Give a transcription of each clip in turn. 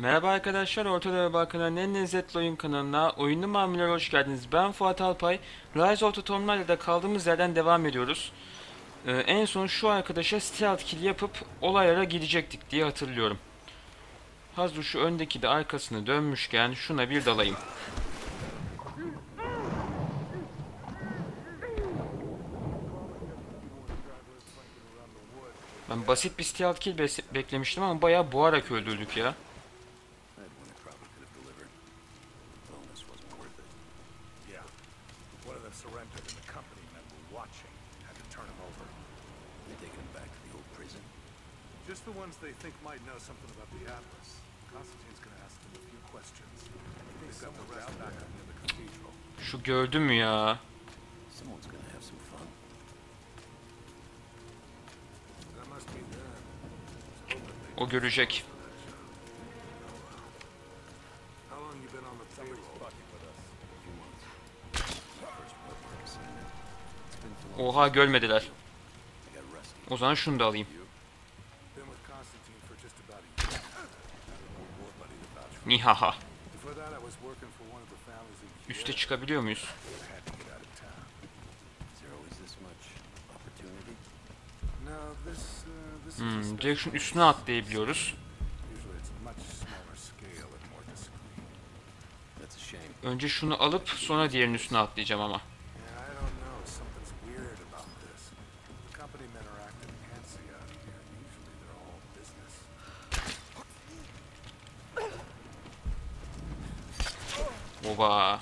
Merhaba arkadaşlar, ortada bakılan en lezzetli oyun kanalına, oyunlu mamilere hoş geldiniz. Ben Fuat Alpay. Rise of the Tomb Raider'da kaldığımız yerden devam ediyoruz. En son şu arkadaşa stealth kill yapıp olaylara gidecektik diye hatırlıyorum. Hazır şu öndeki de arkasını dönmüşken şuna bir dalayım. Ben basit bir stealth kill beklemiştim ama bayağı boğarak öldürdük ya. Just the ones they think might know something about the Atlas. Konstantin's gonna ask them a few questions. He thinks someone else back up near the cathedral. Şu gördün mü ya? Someone's gonna have some fun. O görecek. Oha, görmediler. O zaman şunu da alayım. Nihaha. Üste çıkabiliyor muyuz? Direkt şunun üstüne atlayabiliyoruz. Önce şunu alıp sonra diğerinin üstüne atlayacağım ama. Oba.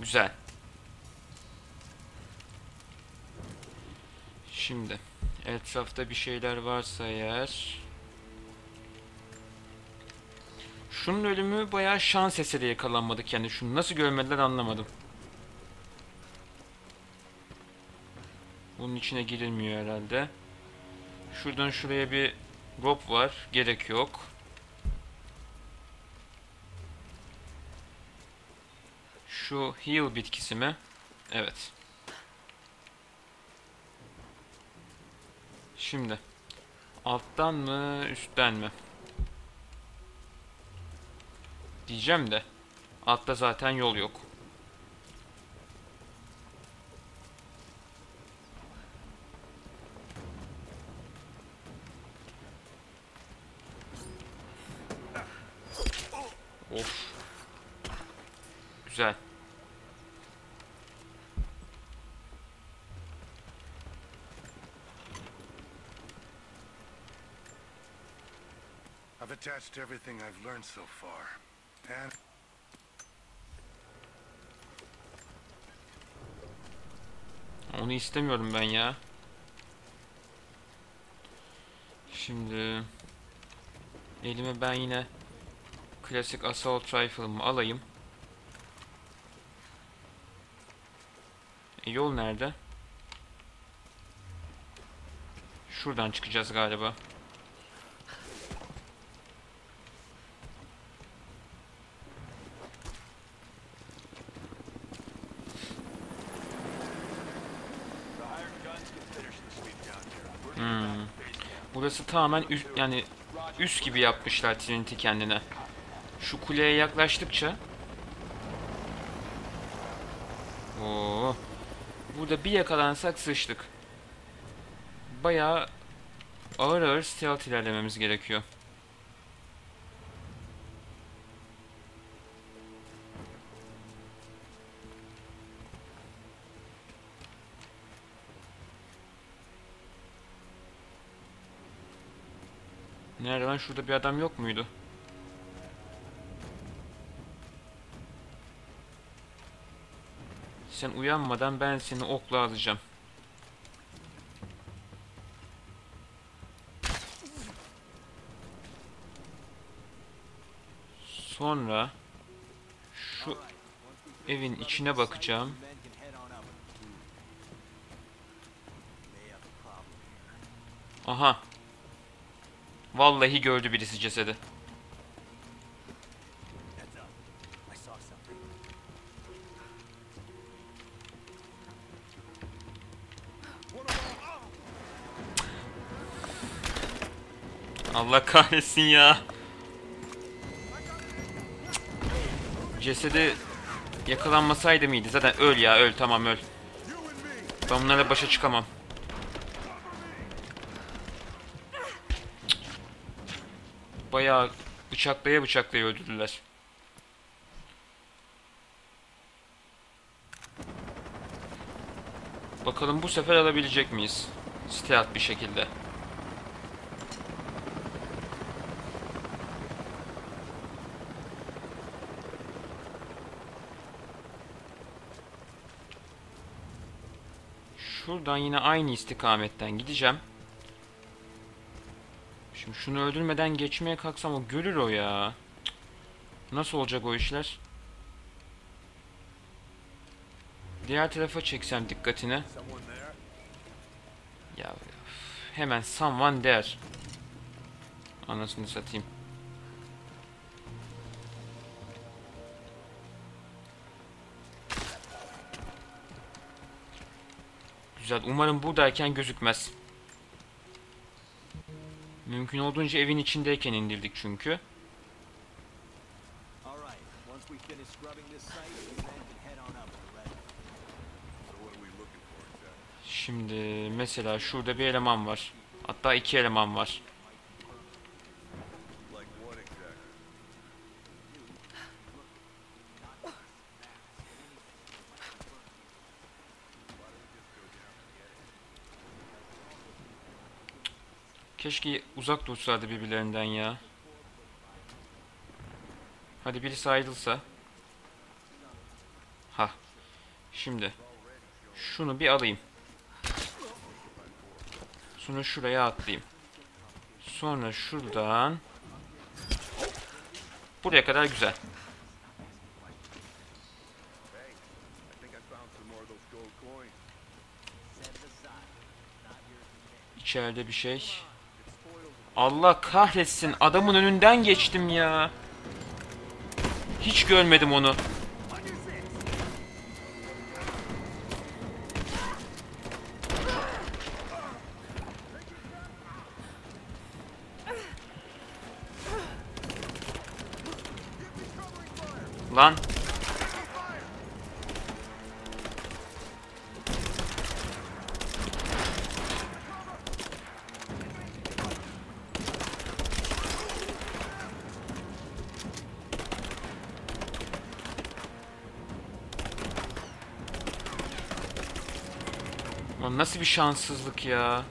Güzel. Şimdi etrafta bir şeyler varsa eğer. Şunun ölümü bayağı şans eseri yakalanmadık yani. Şunu nasıl görmediler anlamadım. Bunun içine girilmiyor herhalde. Şuradan şuraya bir rope var. Gerek yok. Şu heal bitkisi mi? Evet. Şimdi alttan mı üstten mi? Diyeceğim de altta zaten yol yok. Of. Güzel. Attached everything I've learned so far. And onu istemiyorum ben ya. Şimdi elime ben yine klasik assault rifle'ımı alayım. Yol nerede? Şuradan çıkacağız galiba. Burası tamamen üst gibi yapmışlar Trinity kendine. Şu kuleye yaklaştıkça. Oo. Burada bir yakalansak sıçtık. Bayağı ağır ağır stealth ilerlememiz gerekiyor. Nerede lan? Şurada bir adam yok muydu? Sen uyanmadan ben seni okla alacağım. Sonra şu evin içine bakacağım. Aha. Vallahi gördü birisi cesedi. Allah kahretsin ya. Cesedi yakalanmasaydı mıydı? Zaten öl ya, öl, tamam öl. Ben bunlarla başa çıkamam. Bayağı bıçaklaya bıçaklaya öldürdüler. Bakalım bu sefer alabilecek miyiz? Stealth bir şekilde. Şuradan yine aynı istikametten gideceğim. Şimdi şunu öldürmeden geçmeye kalksam o görür o ya. Nasıl olacak o işler? Diğer tarafa çeksem dikkatini. Ya hemen someone there. Anasını satayım. Güzel. Umarım buradayken gözükmez. Mümkün olduğunca evin içindeyken indirdik çünkü. Şimdi mesela şurada bir eleman var. Hatta iki eleman var. Keşke uzak dursaydı birbirlerinden ya. Hadi birisi ayrılsa. Ha. Şimdi şunu bir alayım. Sonra şuraya atlayayım. Sonra şuradan buraya kadar güzel. İçeride bir şey. Allah kahretsin, adamın önünden geçtim ya. Hiç görmedim onu. Lan. Lan nasıl bir şanssızlık ya.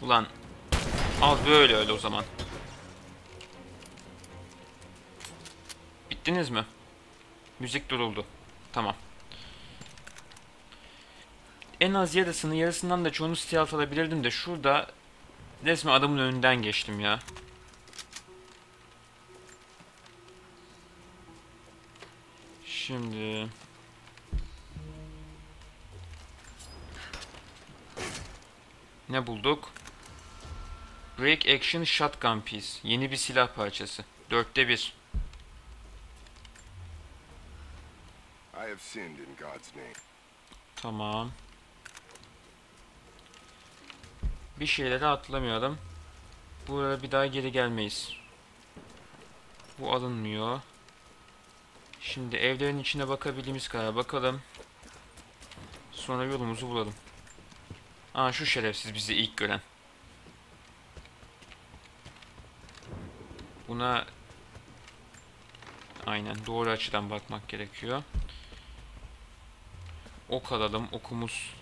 Ulan al böyle, öyle o zaman. Bittiniz mi? Müzik duruldu. Tamam. En az yarısını, yarısından da çoğunu stealth alabilirdim de şurada resmen adamın önünden geçtim ya. Şimdi ne bulduk? Break Action Shotgun Piece. Yeni bir silah parçası. 4'te 1. Tamam. Bir şeylere atlamayalım. Buraya bir daha geri gelmeyiz. Bu alınmıyor. Şimdi evlerin içine bakabildiğimiz kadar bakalım. Sonra yolumuzu bulalım. Aa, şu şerefsiz bizi ilk gören. Buna aynen doğru açıdan bakmak gerekiyor. Ok alalım. Okumuz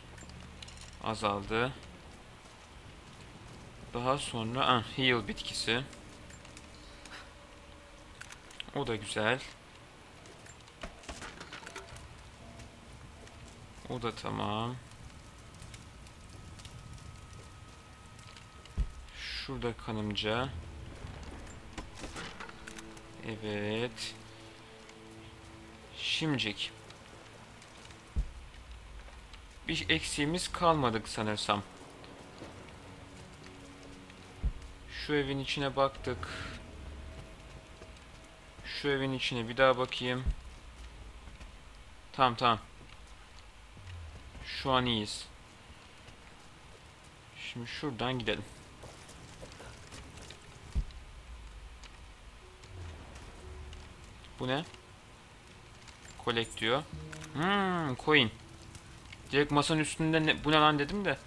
azaldı. Daha sonra heal bitkisi. O da güzel. O da tamam. Şurada kanımca. Evet. Şimdicik. Bir eksiğimiz kalmadık sanırsam. Şu evin içine baktık. Şu evin içine bir daha bakayım. Tamam. Şu an iyiyiz. Şimdi şuradan gidelim. Bu ne? Collect diyor. Coin. Direkt masanın üstünde ne, bu ne lan dedim de.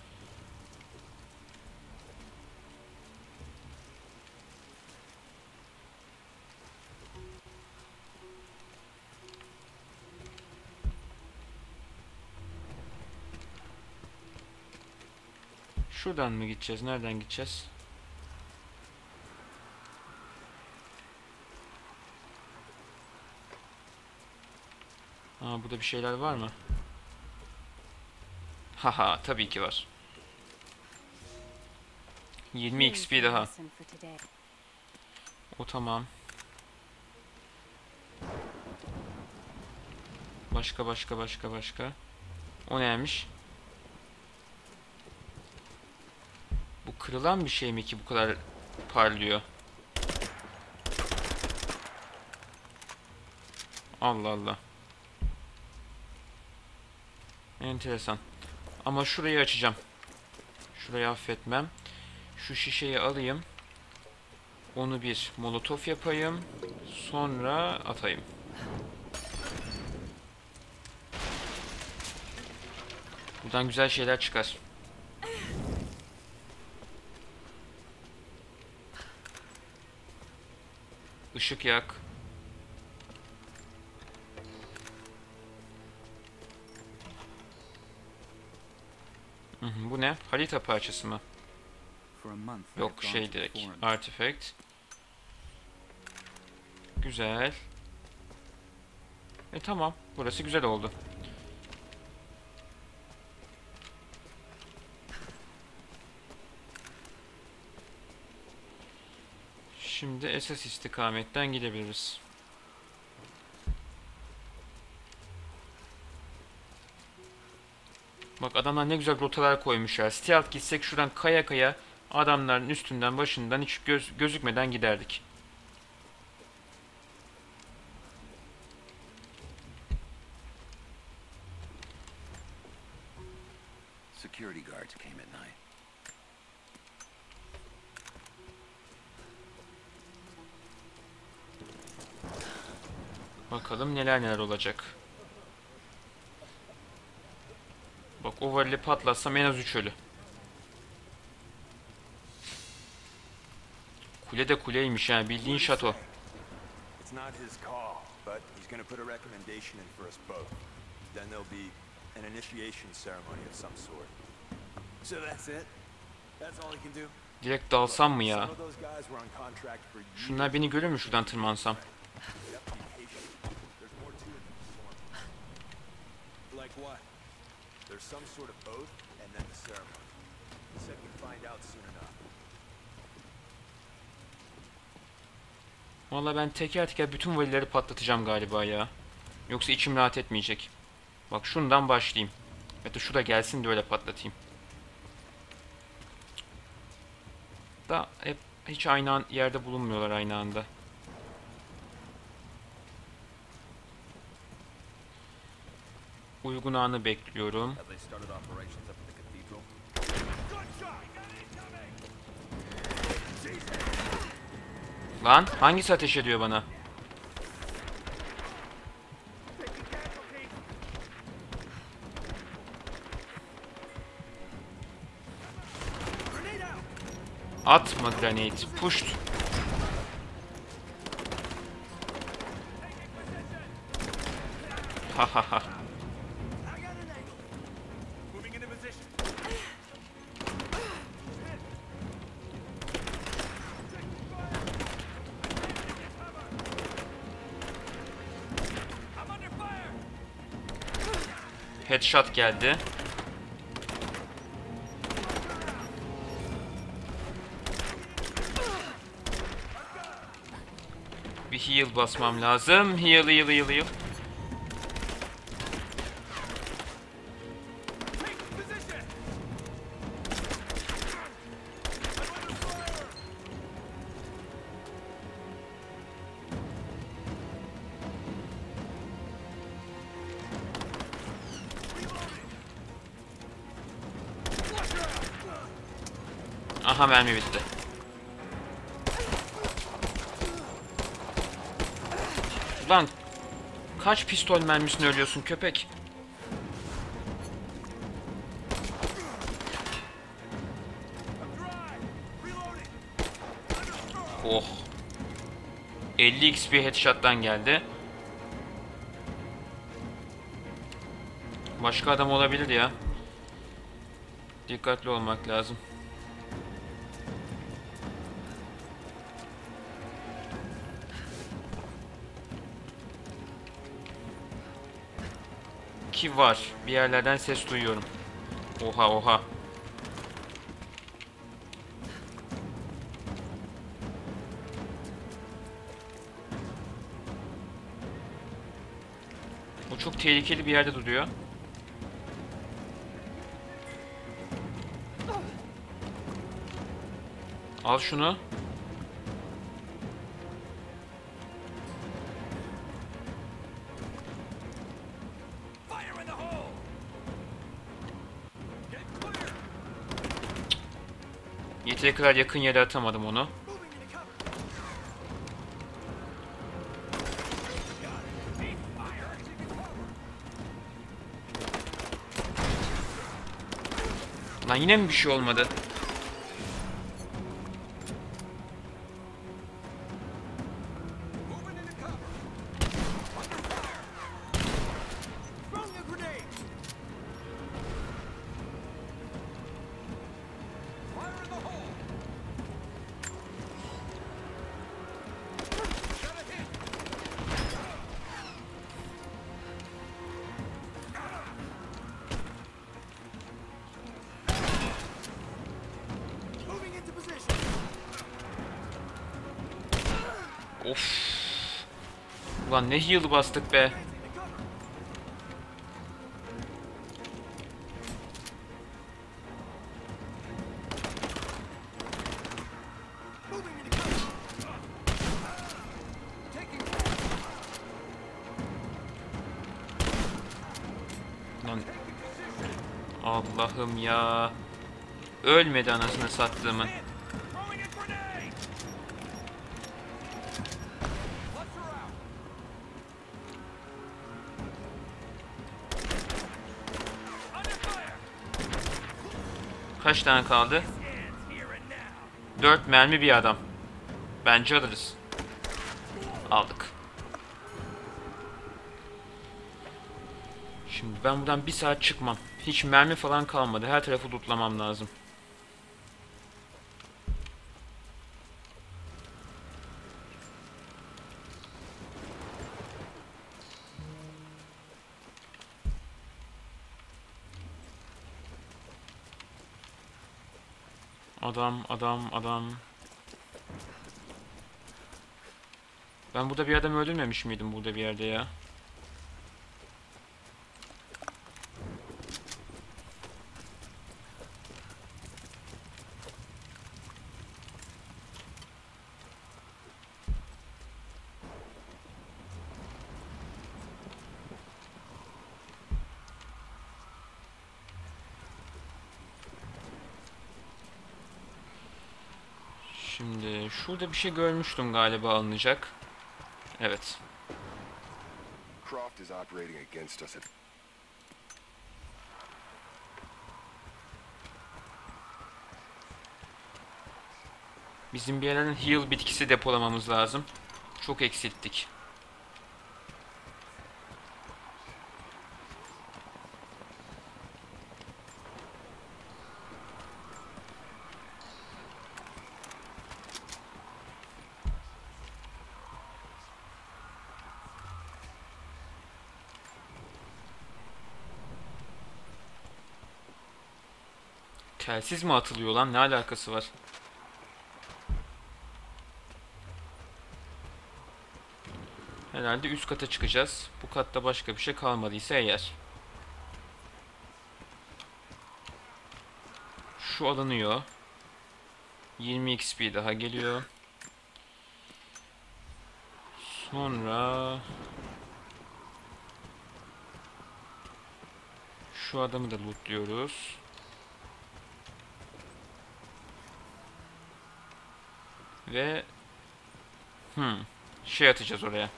Şuradan mı gideceğiz? Nereden gideceğiz? Aa, burada bir şeyler var mı? Haha, tabii ki var. 20 XP daha. O tamam. Başka. O neymiş? Bu kırılan bir şey mi ki bu kadar parlıyor? Allah Allah. Enteresan. Ama şurayı açacağım. Şurayı affetmem. Şu şişeyi alayım. Onu bir molotof yapayım. Sonra atayım. Buradan güzel şeyler çıkar. Işık yak. Bu ne? Harita parçası mı? Yok, şey direkt. Artifact. Güzel. E tamam. Burası güzel oldu. Şimdi esas istikametten gidebiliriz. Bak, adamlar ne güzel rotalar koymuşlar. Stealth gitsek şuradan kaya adamların üstünden başından hiç gözükmeden giderdik. Security guards came at night. Bakalım neler olacak. Bak, o varili patlatsam en az 3 ölü. Kule de kuleymiş yani, bildiğin şato. Direkt dalsam mı ya? Şunlar beni görür mü şuradan tırmansam? There's some sort of oath and then the ceremony. He said we'd find out soon enough. Vallahi ben teker bütün valileri patlatacağım galiba ya. Yoksa içim rahat etmeyecek. Bak, şundan başlayayım. Hatta şu da gelsin de öyle patlatayım. Da hep hiç aynı yerde bulunmuyorlar aynı anda. Uygun anı bekliyorum. Lan hangisi ateş ediyor bana? Atma grenade. Pushed. Hahaha. Headshot geldi. Bir heal basmam lazım. Heal. Aha, mermi bitti. Ulan kaç pistol mermisini ölüyorsun köpek? Oh. 50 XP headshot'tan geldi. Başka adam olabilir ya. Dikkatli olmak lazım. Ki var. Bir yerlerden ses duyuyorum. Oha oha. O çok tehlikeli bir yerde duruyor. Al şunu. Yeteri kadar yakın yere atamadım onu. Lan yine mi bir şey olmadı? Ulan ne heal bastık be. Lan. Allah'ım ya. Ölmedi anasını sattığımın. Kaç tane kaldı? 4 mermi bir adam. Bence alırız. Aldık. Şimdi ben buradan bir saat çıkmam. Hiç mermi falan kalmadı. Her tarafı lootlamam lazım. Adam. Ben burada bir adam öldürmemiş miydim burada bir yerde ya? Şimdi şurada bir şey görmüştüm galiba alınacak. Evet. Croft is operating against us. Bizim bir yerden heal bitkisi depolamamız lazım. Çok eksilttik. Telsiz mi atılıyor lan? Ne alakası var? Herhalde üst kata çıkacağız. Bu katta başka bir şey kalmadıysa eğer. Şu alınıyor. 20 XP daha geliyor. Sonra... Şu adamı da lootluyoruz. Ve şey atacağız oraya.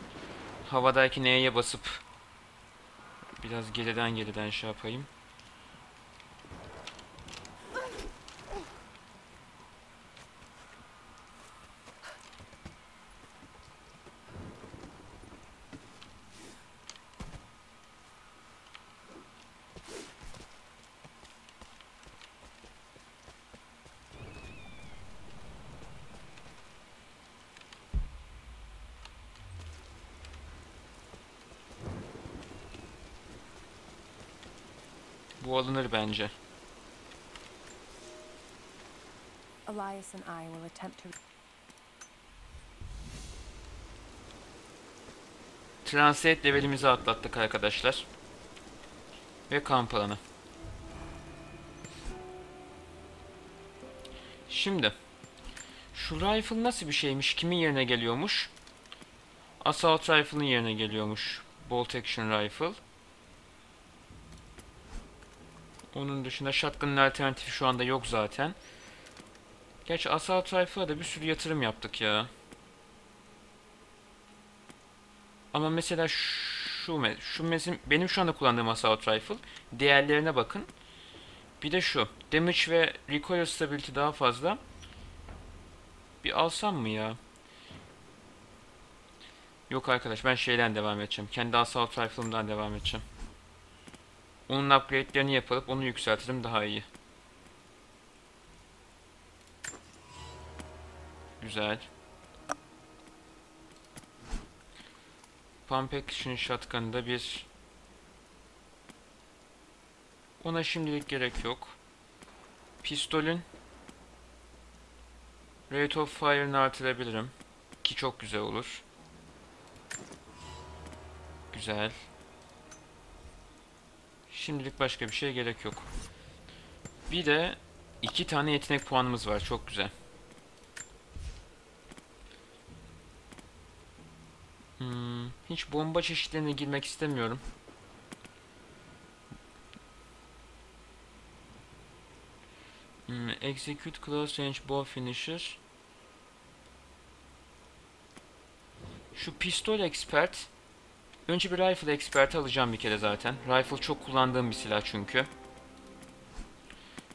Havadaki N'ye basıp biraz geriden şey yapayım. Bu alınır bence. Elias and I will attempt to... Translate levelimizi atlattık arkadaşlar. Ve kamp alanı. Şimdi şu rifle nasıl bir şeymiş? Kimin yerine geliyormuş? Assault rifle'ın yerine geliyormuş. Bolt action rifle. Onun dışında shotgun'ın alternatifi şu anda yok zaten. Gerçi assault rifle'a da bir sürü yatırım yaptık ya. Ama mesela benim şu anda kullandığım assault rifle. Diğerlerine bakın. Bir de şu. Damage ve recoil stability daha fazla. Bir alsam mı ya? Yok arkadaş, ben şeyden devam edeceğim. Kendi assault rifle'ımdan devam edeceğim. Onun upgrade'lerini yapıp onu yükseltelim, daha iyi. Güzel. Pump action shotgun'da bir... Ona şimdilik gerek yok. Pistolün... Rate of fire'ını artırabilirim. Ki çok güzel olur. Güzel. Şimdilik başka bir şey gerek yok. Bir de 2 tane yetenek puanımız var. Çok güzel. Hiç bomba çeşitlerine girmek istemiyorum. Execute close range bomb finisher. Şu pistol expert. Önce bir rifle expert'i alacağım bir kere zaten. Rifle çok kullandığım bir silah çünkü.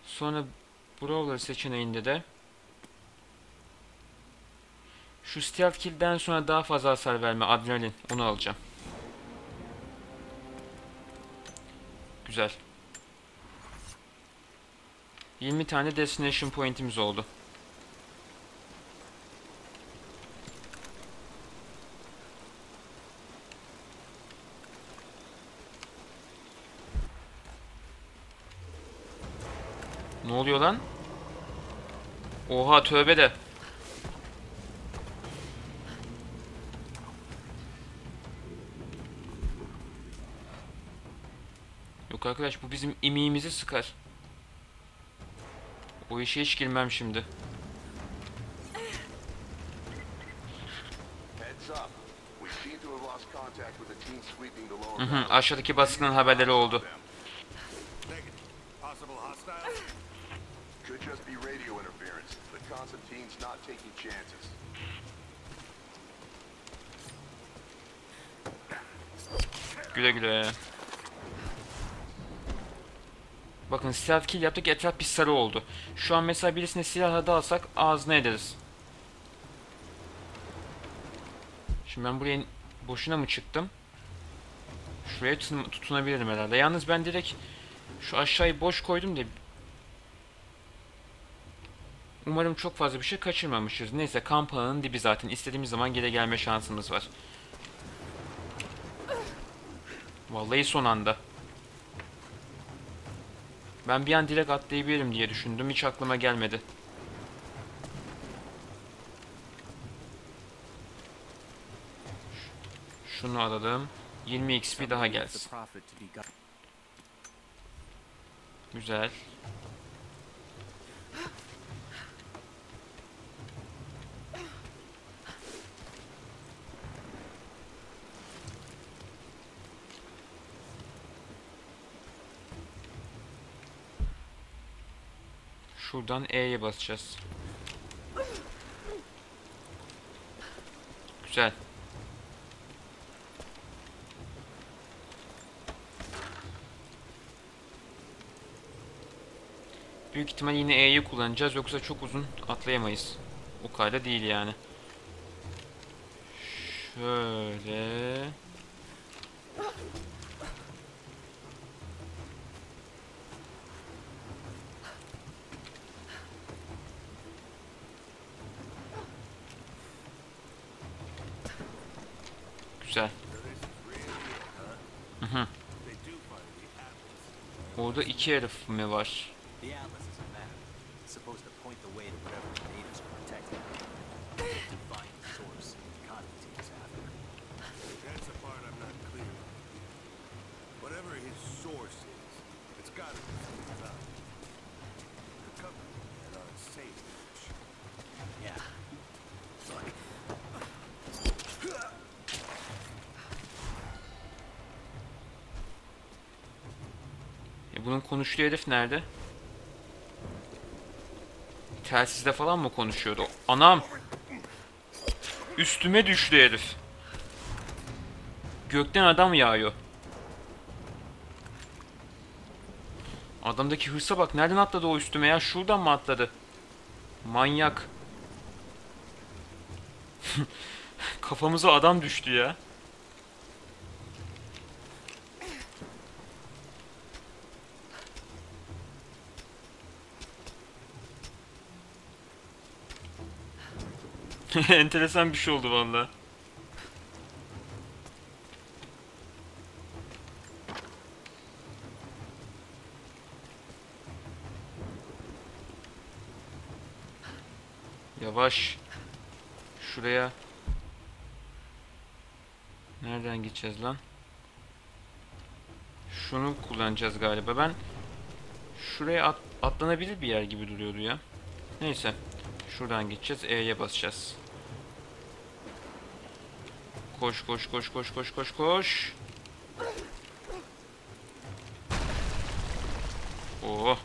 Sonra brawler seçeneğinde de şu stealth kill'den sonra daha fazla hasar verme, adrenalin, onu alacağım. Güzel. 20 tane destination point'imiz oldu. Ne oluyor lan? Oha, tövbe de. Yok arkadaş, bu bizim imiğimizi sıkar. O işe hiç girmem şimdi. Aşağıdaki baskının haberleri oldu. Could just be radio interference. But Konstantin's not taking chances. Güle güle. Bakın, stealth kill yaptık, etraf pis sarı oldu. Şu an mesela birisine silahla dalsak ağzına ederiz. Şimdi ben buraya boşuna mı çıktım? Şuraya tutunabilirim herhalde. Yalnız ben direkt şu aşağıyı boş koydum diye. Umarım çok fazla bir şey kaçırmamışız. Neyse, kamp alanının dibi zaten. İstediğimiz zaman geri gelme şansımız var. Vallahi son anda. Ben bir an direkt atlayabilirim diye düşündüm. Hiç aklıma gelmedi. Şunu alalım. 20 XP daha gelsin. Güzel. Şuradan E'ye basacağız. Güzel. Büyük ihtimal yine E'yi kullanacağız. Yoksa çok uzun atlayamayız. O kadar değil yani. Şöyle. Güzel. Hı-hı. Orada iki herif mi var? Bunun konuştuğu herif nerede? Telsizde falan mı konuşuyordu? Anam! Üstüme düştü herif. Gökten adam yağıyor. Adamdaki hırsa bak. Nereden atladı o üstüme ya? Şuradan mı atladı? Manyak. Kafamıza adam düştü ya. Enteresan bir şey oldu vallahi. Yavaş. Şuraya. Nereden gideceğiz lan? Şunu kullanacağız galiba. Ben şuraya atlanabilir bir yer gibi duruyordu ya. Neyse. Şuradan gideceğiz. E'ye basacağız. Koş koş koş koş koş koş koş. Oh.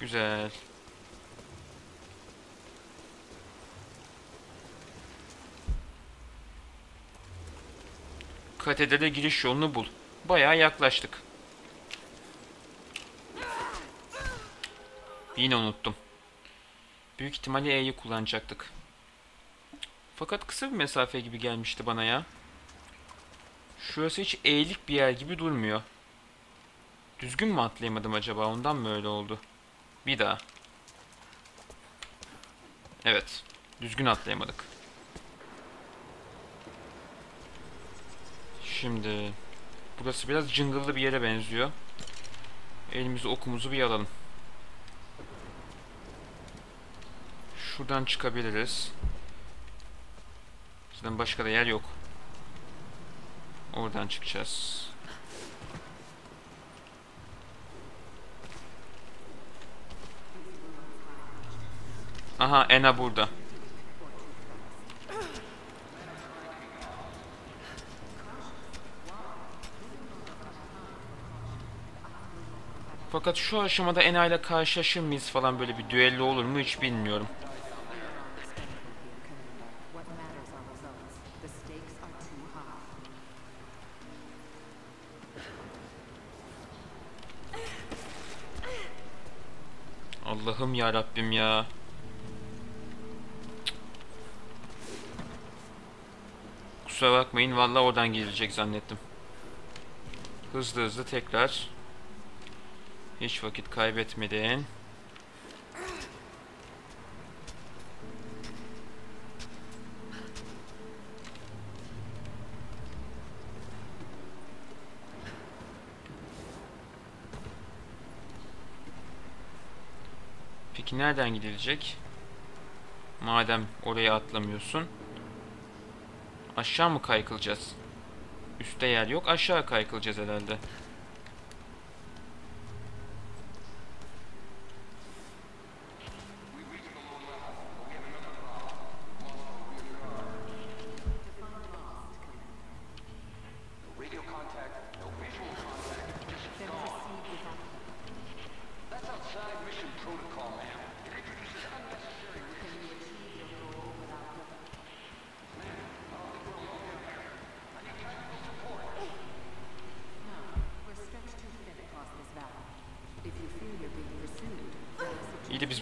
Güzel. Katedrale giriş yolunu bul. Bayağı yaklaştık. Yine unuttum. Büyük ihtimalle E'yi kullanacaktık. Fakat kısa bir mesafe gibi gelmişti bana ya. Şurası hiç E'lik bir yer gibi durmuyor. Düzgün mü atlayamadım acaba? Ondan mı öyle oldu? Bir daha. Evet. Düzgün atlayamadık. Şimdi burası biraz jungle'lı bir yere benziyor. Elimizi okumuzu bir alalım. Şuradan çıkabiliriz. Şuradan başka da yer yok. Oradan çıkacağız. Aha, Ana burada. Fakat şu aşamada Ana ile karşılaşır mıyız falan, böyle bir düello olur mu hiç bilmiyorum. Allah'ım ya Rabbim ya. Kusura bakmayın, vallahi oradan gelecek zannettim. Hızlı hızlı tekrar. Hiç vakit kaybetmeden. Peki nereden gidilecek? Madem oraya atlamıyorsun. Aşağı mı kaykılacağız? Üste yer yok. Aşağı kaykılacağız herhalde.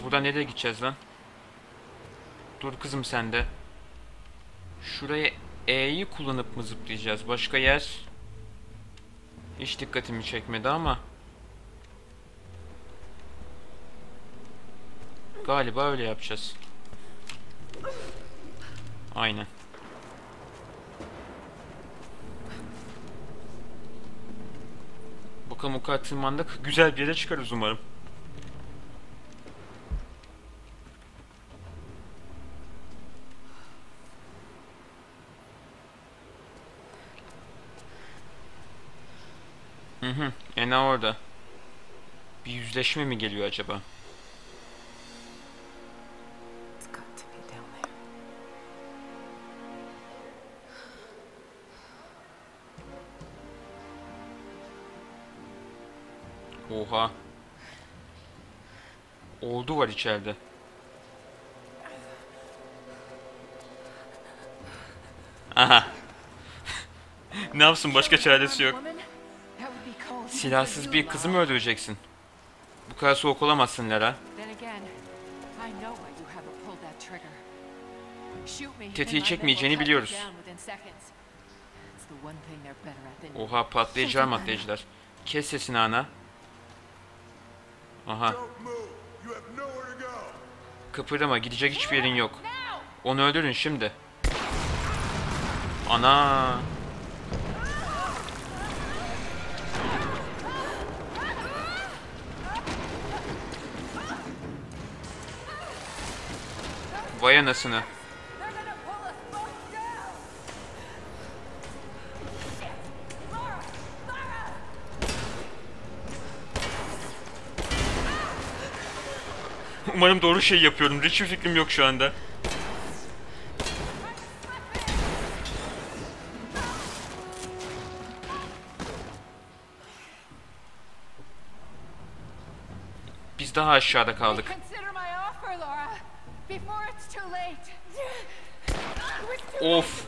Buradan nereye gideceğiz lan? Dur kızım sen de. Şuraya E'yi kullanıp mı zıplayacağız? Başka yer hiç dikkatimi çekmedi ama galiba öyle yapacağız. Aynen. Baka muka tırmandık. Güzel bir yere çıkarız umarım. Ana orada. Bir yüzleşme mi geliyor acaba? Oha. Ordu var içeride. Aha. Ne yapsın? Başka çaresi yok. Silahsız bir kızı mı öldüreceksin? Bu kadar soğuk olamazsın Lara. Tetiği çekmeyeceğini biliyoruz. Oha, patlayıcılar matlayıcılar. Kes sesini Ana. Aha. Kıpırdama, gidecek hiçbir yerin yok. Onu öldürün şimdi. Ana. Vay anasını. Umarım doğru şey yapıyorum. Hiçbir fikrim yok şu anda. Biz daha aşağıda kaldık. Of.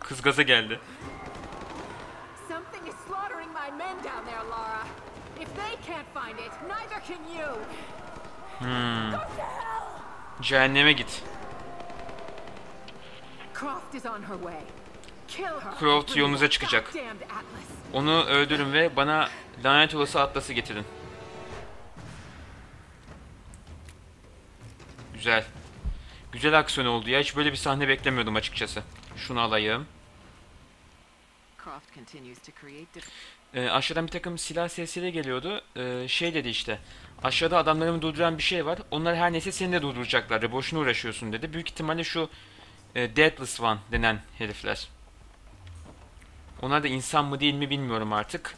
Kız gaza geldi. Something is slaughtering my men down there, Lara. If they can't find it, neither can you. Cehenneme git. Croft is on her way. Croft yolunuza çıkacak. Onu öldürün ve bana lanet olası Atlas'ı getirin. Güzel. Güzel aksiyon oldu ya. Hiç böyle bir sahne beklemiyordum açıkçası. Şunu alayım. Aşağıdan bir takım silah sesleri geliyordu. Şey dedi işte. Aşağıda adamlarımı durduran bir şey var. Onlar her neyse seni de durduracaklar. Boşuna uğraşıyorsun dedi. Büyük ihtimalle şu Deathless One denen herifler. Onlar da insan mı değil mi bilmiyorum artık.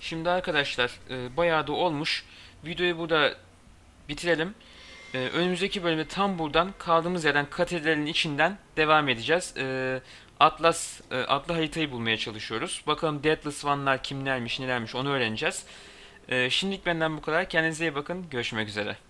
Şimdi arkadaşlar bayağı da olmuş. Videoyu burada bitirelim. Önümüzdeki bölümde tam buradan kaldığımız yerden katedralin içinden devam edeceğiz. Atlı haritayı bulmaya çalışıyoruz. Bakalım Deathless One'lar kimlermiş, nelermiş onu öğreneceğiz. Şimdilik benden bu kadar. Kendinize iyi bakın. Görüşmek üzere.